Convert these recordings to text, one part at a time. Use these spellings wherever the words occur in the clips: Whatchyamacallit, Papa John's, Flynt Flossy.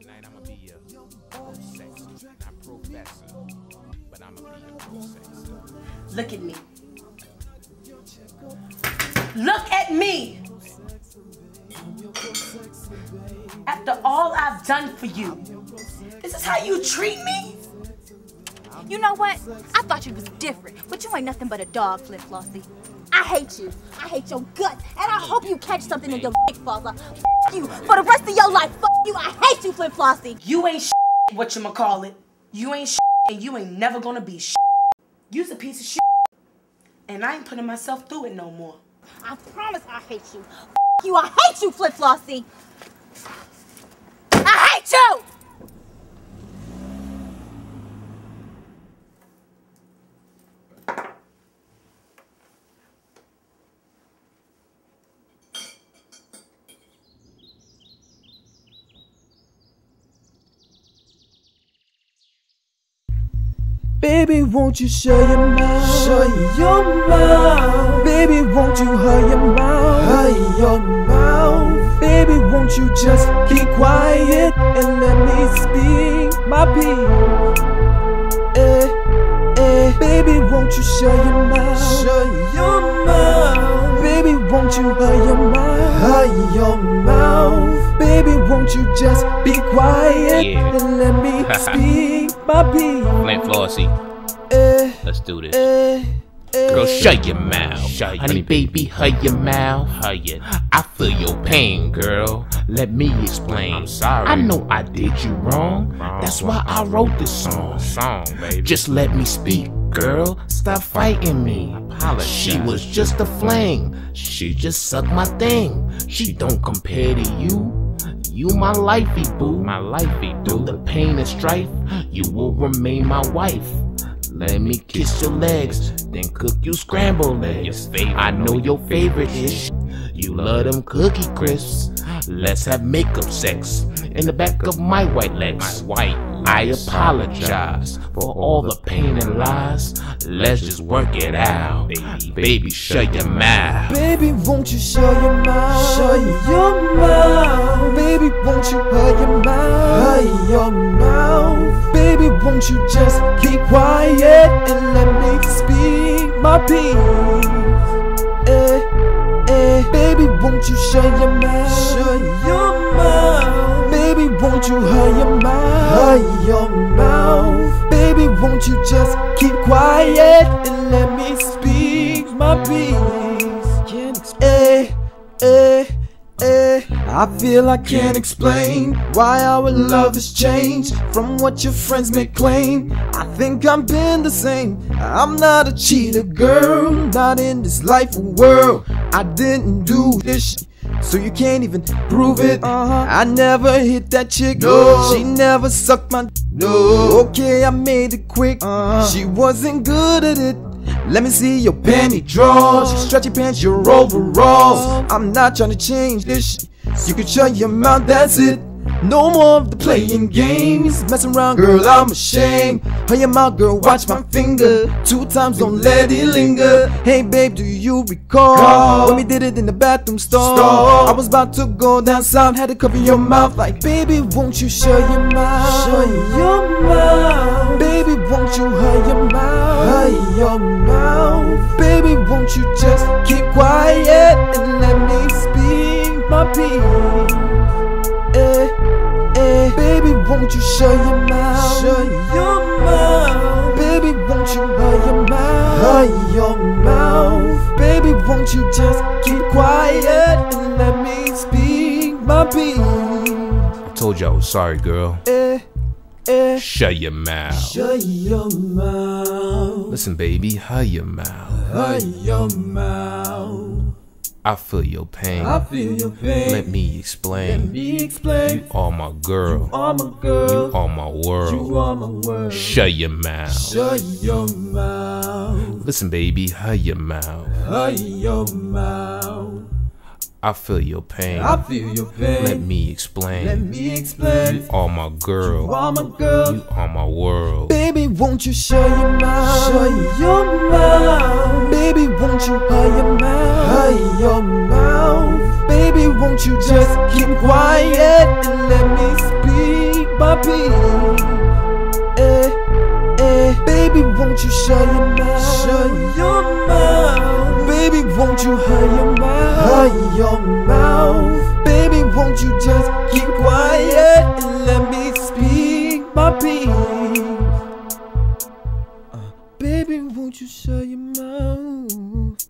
Tonight I'ma be a pro-sexer, not professor, but I'ma be a pro-sexer. Look at me. Look at me! After all I've done for you, this is how you treat me? You know what? I thought you was different, but you ain't nothing but a dog, Flynt Flossy. I hate you. I hate your guts, and I hope you catch something in your dick, Flossy. F*** you for the rest of your life. F*** you. I hate you, Flynt Flossy. You ain't shit, whatchamacallit. You ain't shit, and you ain't never gonna be shit. You's a piece of shit, and I ain't putting myself through it no more. I promise I hate you. F*** you. I hate you, Flynt Flossy. I hate you! Baby, won't you shut your mouth? Shut your mouth. Baby, won't you hurry your mouth? Hurry your mouth. Baby, won't you just keep quiet and let me speak my piece? Baby, won't you shut your mouth? Shut your mouth. Baby, won't you hurry your mouth? Hurry your mouth. Baby, won't you just be quiet and let me speak? Flynt Flossy, let's do this. Girl, shut your mouth. Shut honey, baby, hug your mouth. Hug it. I feel your pain, girl. Let me explain. I'm sorry. I know I did you wrong. That's why I wrote this song. Baby. Just let me speak, girl. Stop fighting me. Apologize. She was just a fling. She just sucked my thing. She don't compare to you. You my lifey boo, my lifey boo. Through the pain and strife, you will remain my wife. Let me kiss your legs, then cook you scrambled eggs. I know your favorite dish. You love them cookie crisps. Let's have makeup sex in the back of my white legs. I apologize for all the pain and lies. Let's just work it out. Baby, shut your mouth. Baby, won't you shut your mouth? Shut your mouth. Baby, won't you hurt your mouth? Hurt your mouth. Baby, won't you just keep quiet and let me speak my piece? Baby, won't you shut your mouth? Shut your mouth. Baby, won't you hurt your mouth? Hurt your mouth. Baby, won't you just keep quiet and let me speak my piece? I feel I can't explain why our love has changed from what your friends may claim. I think I've been the same. I'm not a cheater, girl, not in this life or world. I didn't do this shit, so you can't even prove it. I never hit that chick. No. She never sucked my no. Okay, I made it quick. She wasn't good at it. Let me see your panty drawers, stretchy pants, your overalls. I'm not trying to change this shit. You can shut your mouth, that's it. No more of the playing games, messing around, girl, I'm ashamed. Hurry your mouth, girl, watch my finger. 2 times, don't let it linger. Hey, babe, do you recall when we did it in the bathroom stall? I was about to go down south, had to cover your mouth. Like, baby, won't you shut your mouth? Shut your mouth. Baby, won't you hurry your mouth? Hurry your mouth. Baby, won't you just keep quiet and let me speak my piece? Baby, won't you shut your mouth? Shut your mouth. Baby, won't you hurry your mouth? Hurry your mouth. Baby, won't you just keep quiet and let me speak my piece? I told you I was sorry, girl. Shut your mouth. Shut your mouth. Listen, baby, hurry your mouth. Hurry your mouth. I feel your pain. I feel your pain. Let me explain. Let me explain. You are my girl. You are my girl. You are my world. You are my world. Shut your mouth. Shut your mouth. Listen, baby, hurry your mouth. Hurry your mouth. I feel your pain. I feel your pain. Let me explain. Let me explain. You are my girl. You are my girl. You are my world. Baby, won't you shut your mouth? Shut your mouth. Baby, won't you hurry your mouth? Hurry your mouth. Baby, won't you just keep quiet and let me speak? being. Baby, won't you shut your mouth? Shut your mouth. Baby, won't you hide your mouth? Hide your mouth. Baby, won't you just keep quiet and let me speak my piece? Baby, won't you shut your mouth?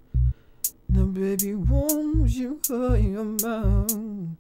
Now, baby, won't you hide your mouth?